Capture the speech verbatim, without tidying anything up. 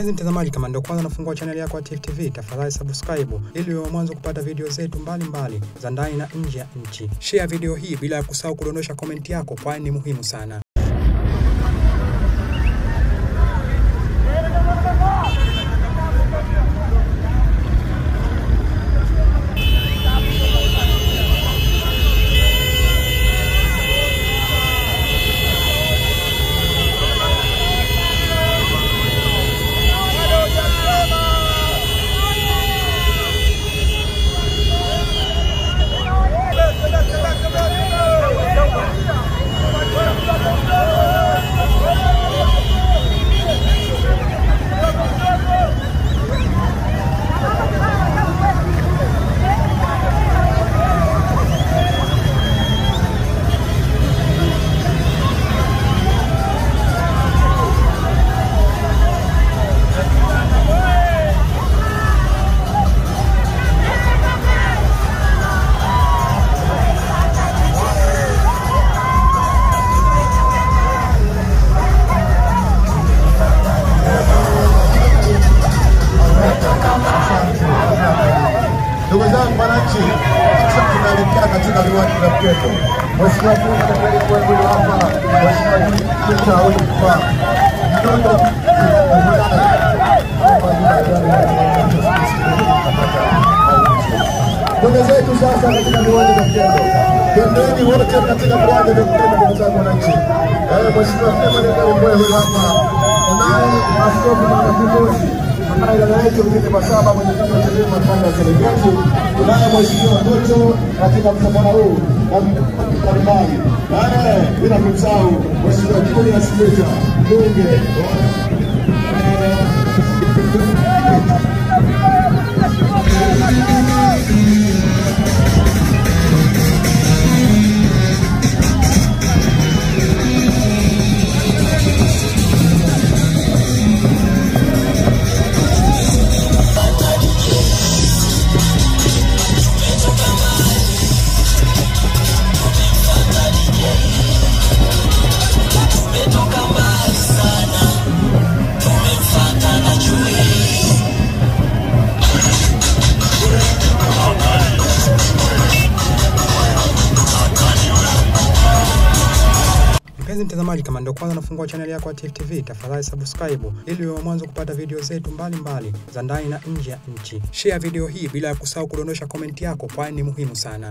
Mpenzi mtazamaji, kama ndio kwanza nafungua channel yako ya Tifu T V, tafadhali subscribe ili uwe mwanzo kupata video zetu mbalimbali za ndani na nje ya nchi. Share video hii bila kusahau kudondosha comment yako kwani ni muhimu sana. Ndugu zangu wananchi, sasa tunaelekea katika viwanja vya mchezo. Mheshimiwa Mkuu wa Mkoa wa hapa, Mheshimiwa Mkuu wa Mkoa. Ndio ndugu zetu sasa katika viwanja vya mchezo. Tembeni wote katika viwanja vya mchezo ndugu zangu wananchi. Eh, Mheshimiwa Mkuu wa Mkoa hapa. Naye askofu mtakatifu Mara leo kwenye masaba mwenye kutetea mapambano ya serikali tunaye mheshimiwa watoto katika msafara huu na mbalimbali. Eh, bila kumsahau mheshimiwa Kikuli Asileta Mungu. Mpenzi mtazamaji, kama ndio kwanza nafungua channel yako ya Tifu T V, tafadhali subscribe ili uwe mwanzo kupata video zetu mbalimbali za ndani na nje ya nchi. Share video hii bila kusahau kudondosha comment yako kwani ni muhimu sana.